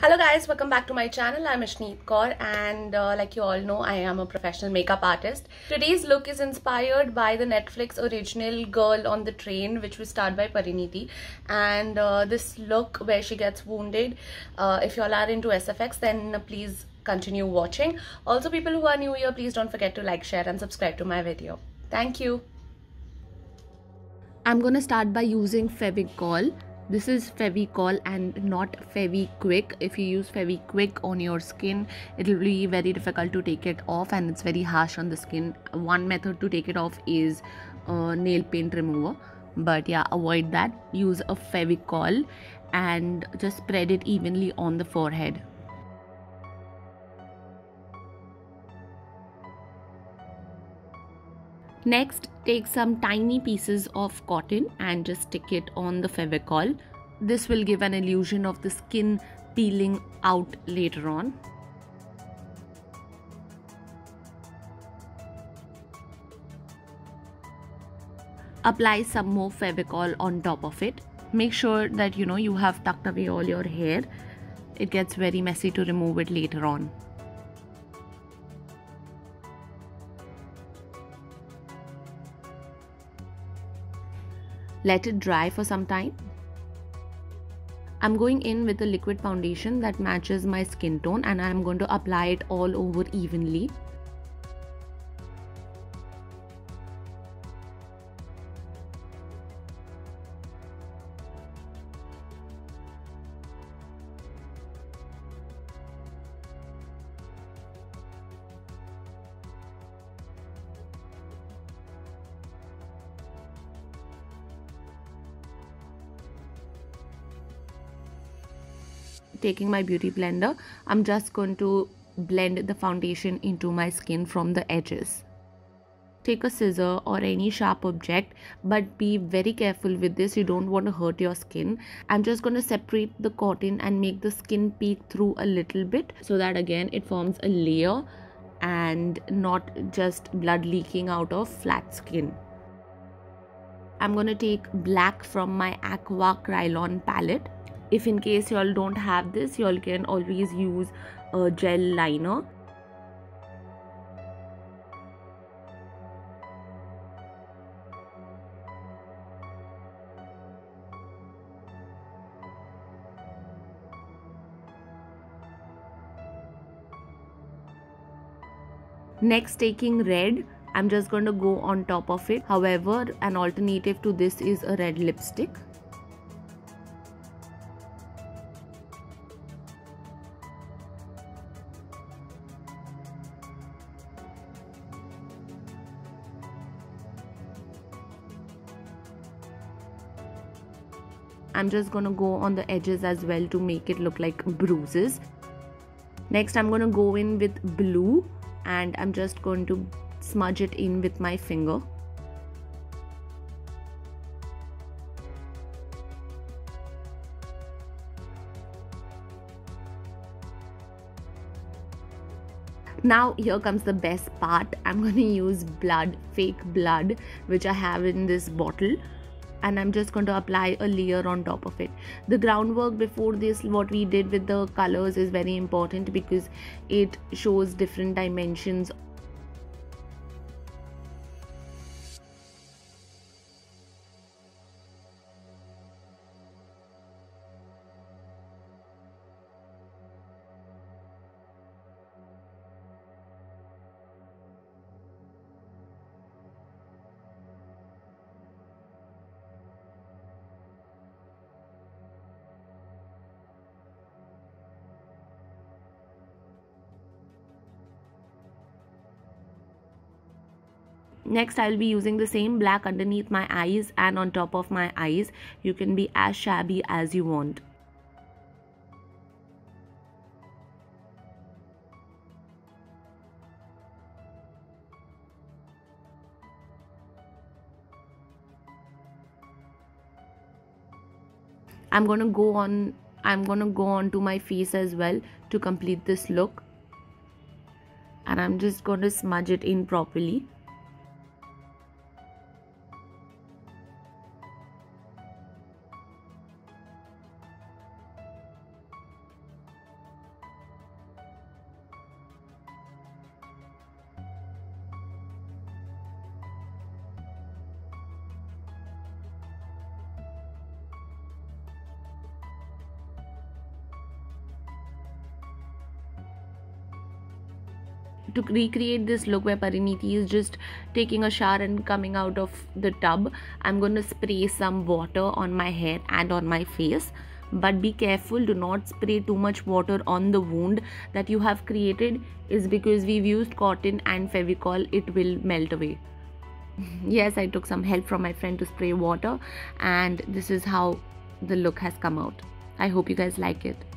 Hello guys, welcome back to my channel. I'm Ishneet Kaur and like you all know, I am a professional makeup artist. Today's look is inspired by the Netflix original Girl on the Train, which was starred by Parineeti, and this look where she gets wounded. If you all are into SFX, then please continue watching. Also, people who are new here, please don't forget to like, share and subscribe to my video. Thank you. I'm gonna start by using Fevicol. This is Fevicol and not Fevi Quick. If you use Fevi Quick on your skin, it will be very difficult to take it off and it's very harsh on the skin. One method to take it off is nail paint remover, but yeah, avoid that. Use a Fevicol and just spread it evenly on the forehead. Next, take some tiny pieces of cotton and just stick it on the Fevicol. This will give an illusion of the skin peeling out later on. Apply some more Fevicol on top of it. Make sure that you know you have tucked away all your hair. It gets very messy to remove it later on. Let it dry for some time. I'm going in with a liquid foundation that matches my skin tone and I'm going to apply it all over evenly. Taking my beauty blender, I'm just going to blend the foundation into my skin from the edges. Take a scissor or any sharp object, but be very careful with this. You don't want to hurt your skin. I'm just going to separate the cotton and make the skin peek through a little bit so that again it forms a layer and not just blood leaking out of flat skin. I'm going to take black from my Aqua Kryolan palette. If in case y'all don't have this, y'all can always use a gel liner. Next, taking red, I'm just going to go on top of it. However, an alternative to this is a red lipstick. I'm just going to go on the edges as well to make it look like bruises. Next, I'm going to go in with blue and I'm just going to smudge it in with my finger. Now here comes the best part. I'm going to use blood, fake blood, which I have in this bottle. And I'm just going to apply a layer on top of it. The groundwork before this, what we did with the colors, is very important because it shows different dimensions. Next, I'll be using the same black underneath my eyes and on top of my eyes. You can be as shabby as you want. I'm going to go on to my face as well to complete this look. And I'm just going to smudge it in properly. to recreate this look where Parineeti is just taking a shower and coming out of the tub, I'm going to spray some water on my hair and on my face. But be careful, do not spray too much water on the wound that you have created, is because we've used cotton and Fevicol, it will melt away. Yes, I took some help from my friend to spray water, and this is how the look has come out. I hope you guys like it.